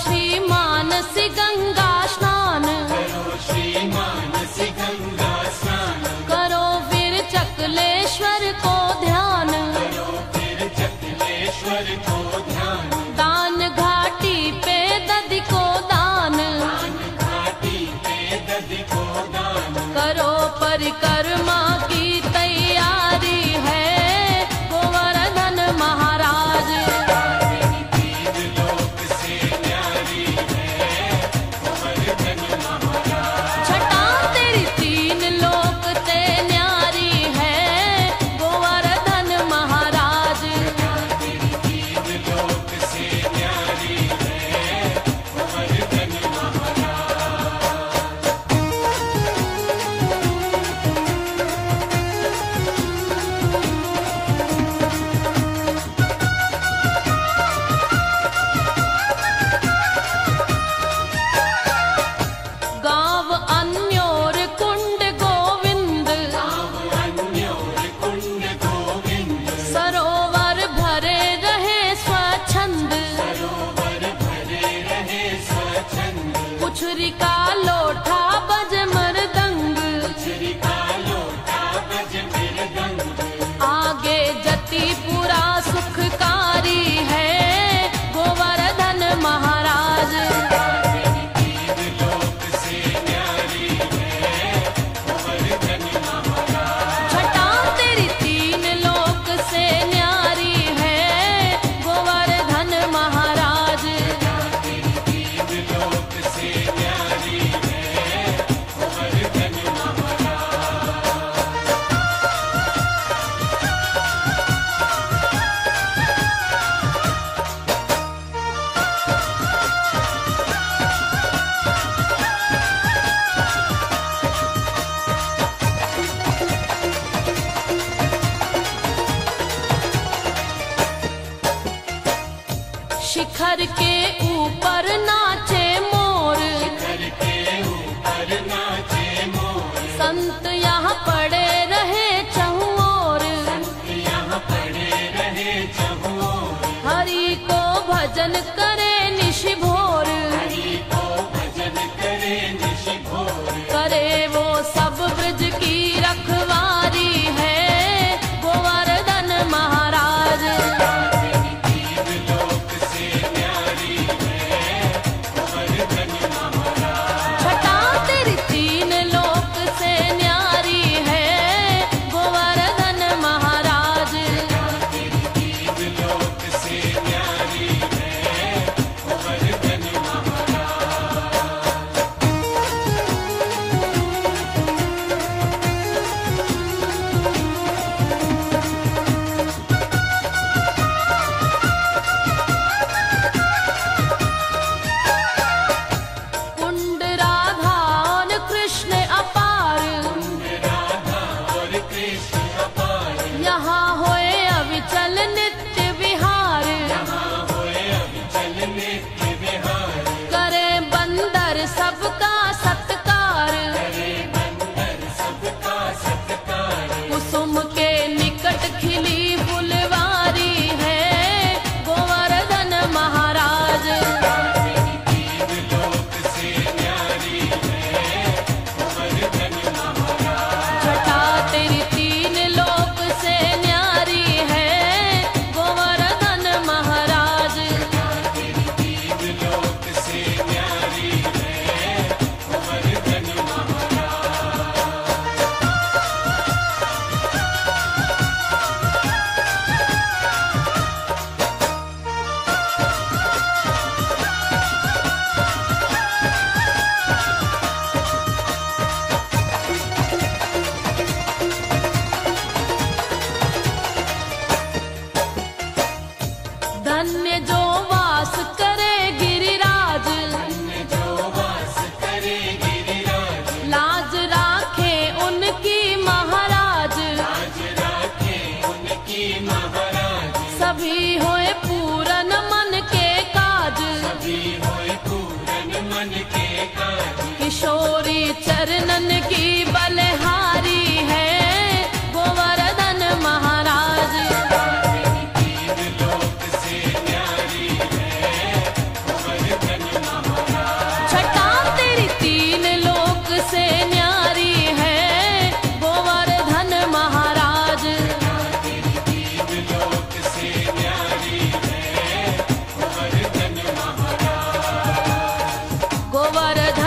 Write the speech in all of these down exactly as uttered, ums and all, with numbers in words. श्री मानस गंगा स्नान, करो श्री मानस गंगा स्नान, करो वीर चकलेश्वर को ध्यान, करो वीर चकलेश्वर को ध्यान, दान घाटी पे दधि को दान, दान घाटी पे दधि को दान, करो परिक्रमा की तैयारी है गोवर्धन महाराज। छटा तेरी तीन लोक ते न्यारी है गोवर्धन महाराज। गाँव अन्योर कुंड गोविंद, गाँव अन्योर कुंड गोविंद, सरोवर भरे रहे स्वच्छंद, सरोवर भरे रहे स्वच्छंद, पुछरी का लोटा बज मृदंग, पुछरी का लोटा बज मृदंग, आगे जति पूरा सुखकारी है गोवर्धन महाराज। शिखर के ऊपर नाचे मोर, शिखर के ऊपर नाचे मोर, संत यहाँ पड़े रहे चहुओर, संत यहाँ पड़े रहे चहुओर, हरि को भजन करे निशि भोर, हरि को भजन करे निशि भोर, करे वो सब ब्रज की रखवारी है गोवर्धन महाराज।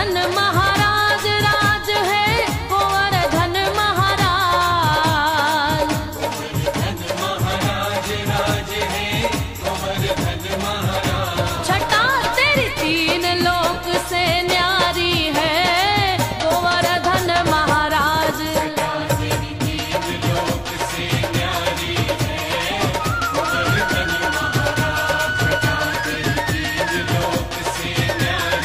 धन महाराज राज है कुंवर धन महाराज। धन महाराज राज है कुंवर धन महाराज। छटा तेरी तीन लोक से न्यारी है कुंवर धन महाराज। छटा तेरी तीन लोक से न्यारी है कुंवर धन महाराज। छटा तेरी तीन लोक से न्यारी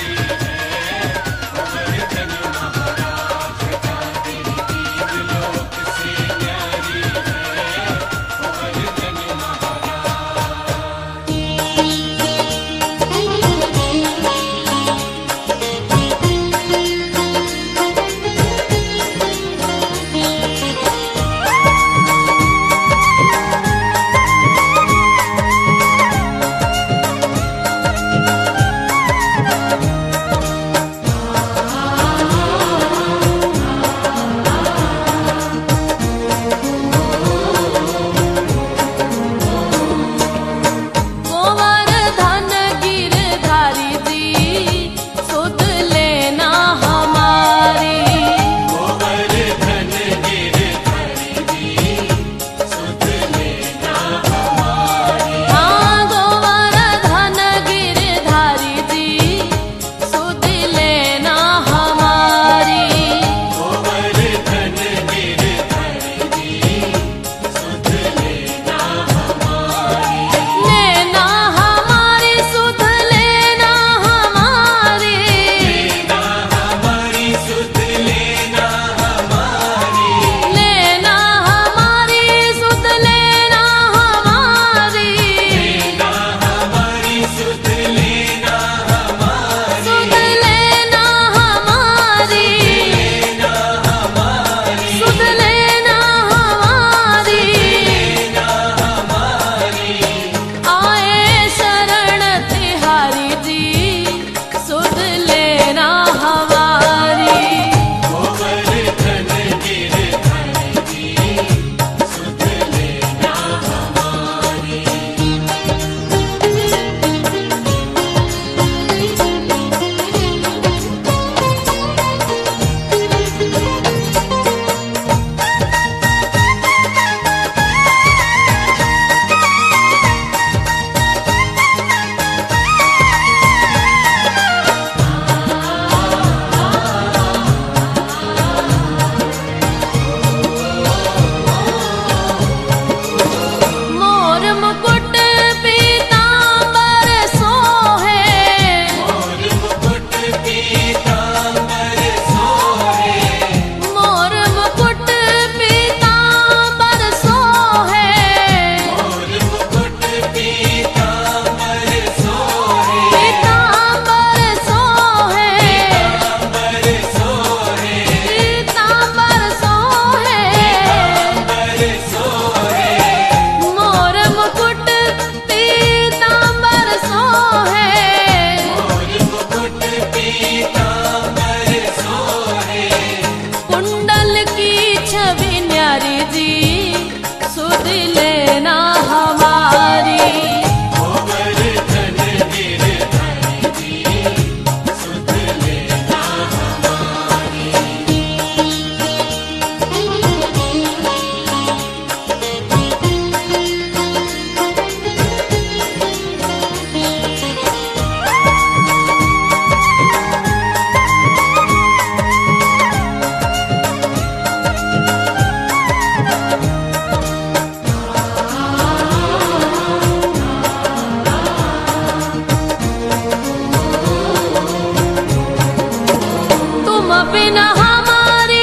बिना हमारे।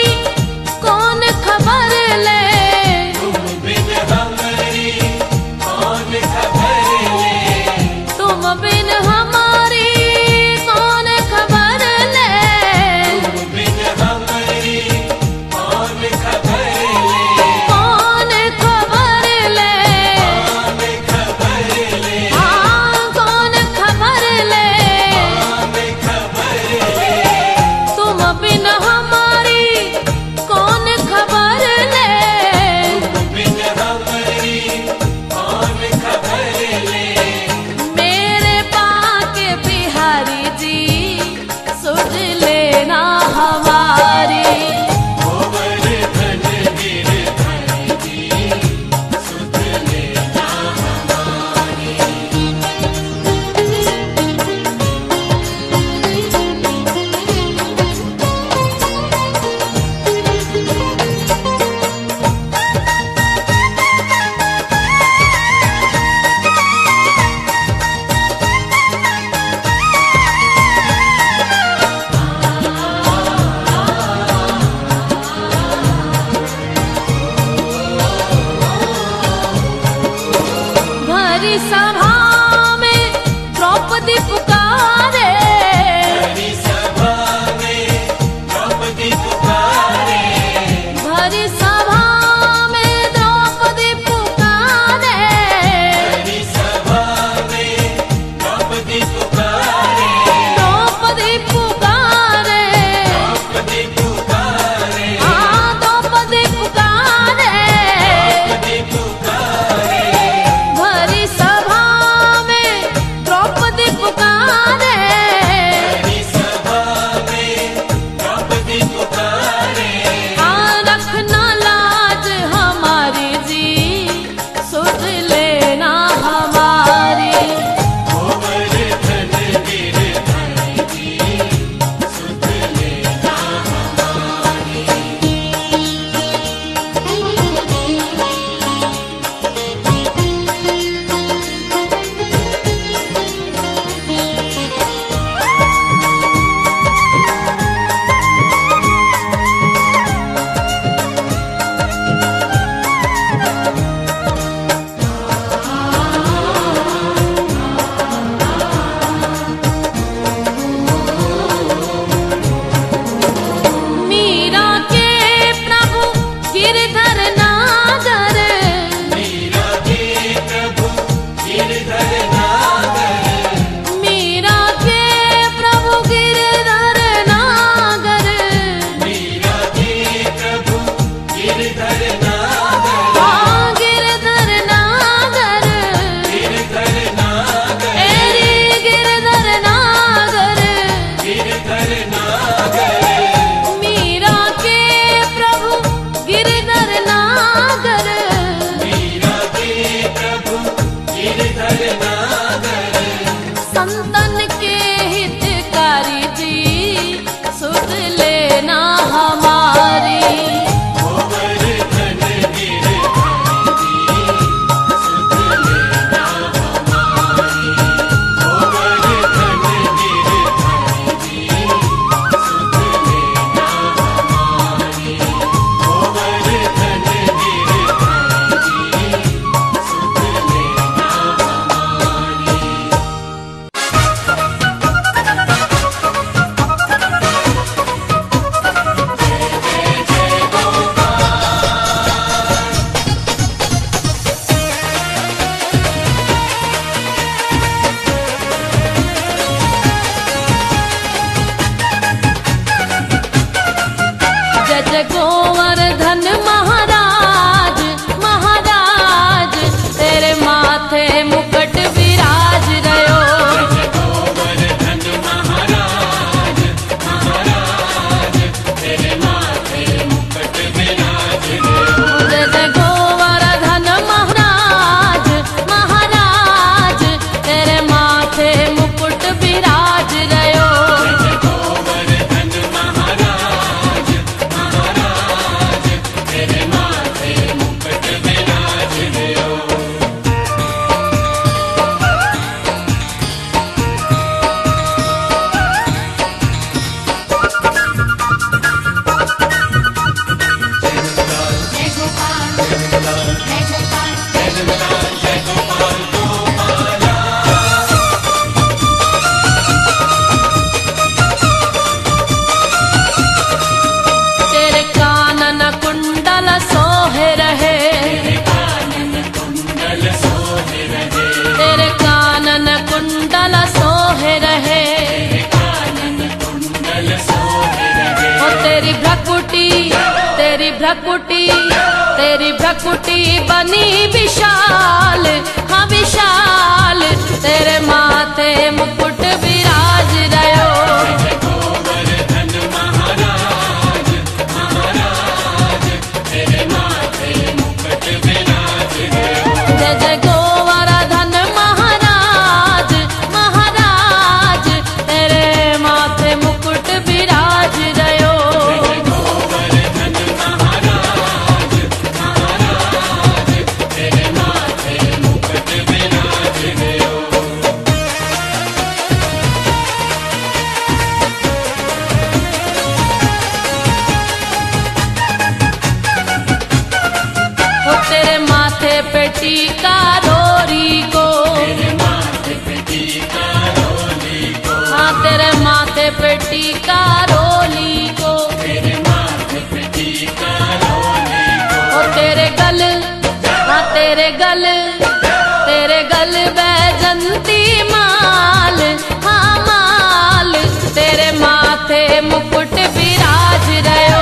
भ्रकुटी तेरी भ्रकुटी तेरी भ्रकुटी बनी विशाल, हाँ विशाल तेरे माथे मुकुट विराज रयो। गोवर्धन महाराज महाराज तेरे माथे मुकुट विराज रयो। जय जय गोवर्धन महाराज महाराज तेरे माथे मुकुट विराज रयो। जय गोवर्धन महाराज महाराज तेरे माथे मुकुट विराज रयो। वो तेरे माथे पे टीका डोरी को, तेरे माथे पे टीका डोली को, हाँ तेरे माथे पे टीका डोली को, तेरे माथे पे टीका डोली को। वो तेरे गल, हाँ तेरे गल तेरे गल बैजंती माल, हाँ माल तेरे माथे मुकुट विराज रयो।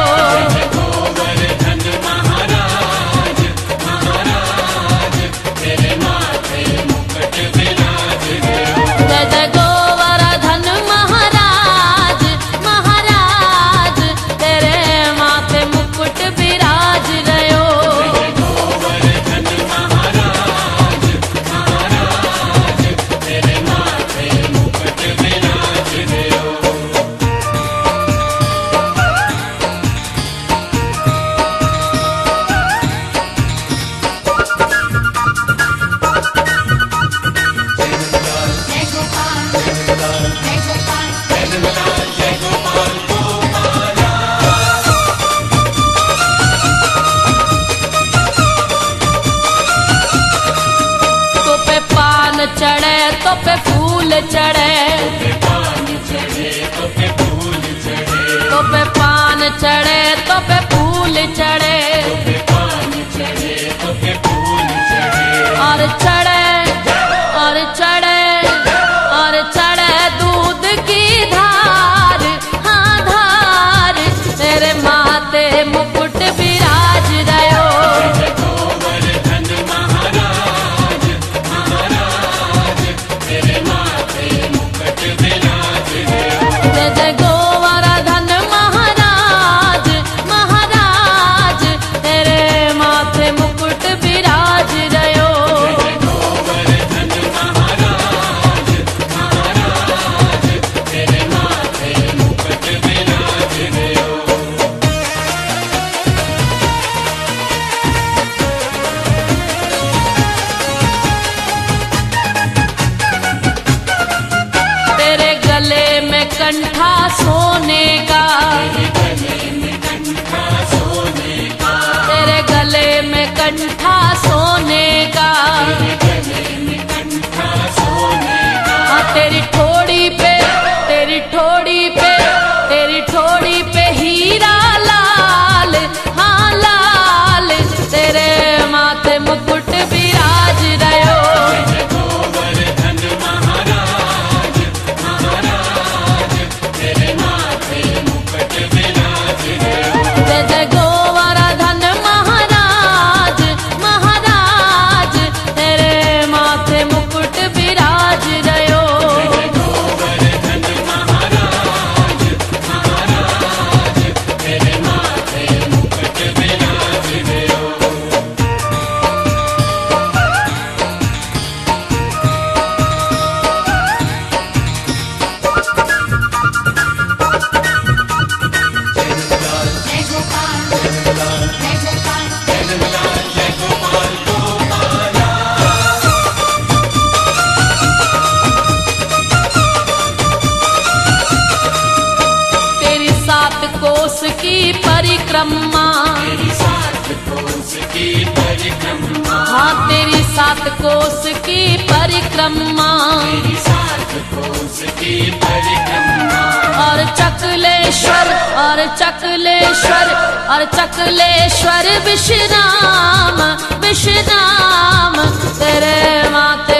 गोवर्धन महाराज महाराज तेरे माथे मुकुट विराज रयो। जय जय गोवर्धन महाराज महाराज तेरे माथे मुकुट विराज रयो। जय गोवर्धन महाराज महाराज तेरे माथे मुकुट विराज रयो। जय गोपाल जय गोपाल जय गोपाल जय गोपाल गोपाला। तो पे पान चढ़े तो पे फूल चढ़े, पे पान चढ़े तो पे फूल चढ़े, तो पे पान चढ़े तो पे फूल चढ़े, पे पान चढ़े तो पे फूल चढ़े। और चढ़े और चढ़े और चढ़े दूध की धार, हाँ धार तेरे माथे मुकुट विराज रयो। जय गोवर्धन महाराज महाराज तेरे माथे मुकुट विराज रयो। जय जय गोवर्धन महाराज महाराज तेरे माथे मुकुट विराज रयो। जय गोवर्धन महाराज महाराज तेरे माथे मुकुट विराज रयो। तेरे गले में कंठा सोने का, तेरे गले में कंठा सोने का, हाँ तेरी ठोड़ी पे तेरी ठोड़ी पे तेरी ठोड़ी पे हीरा लाल, हाँ लाल तेरे माथे मुकुट विराज रयो। जय गोवर्धन महाराज महाराज तेरे माथे मुकुट विराज रयो। जय जय गोवर्धन महाराज महाराज तेरे माथे मुकुट विराज रयो। जय गोवर्धन महाराज महाराज तेरे माथे मुकुट विराज रयो। जय गोपाल जय गोपाल जय गोपाल जय गोपाल जय गोपाल गोपाला। तेरी सात कोस की परिक्रमा, तेरी सात कोस की परिक्रमा, हाँ तेरी सात कोस की परिक्रमा, तेरी सात कोस की परिक्रमा। और चकलेश्वर और चकलेश्वर और चकलेश्वर विश्राम विश्राम तेरे माथे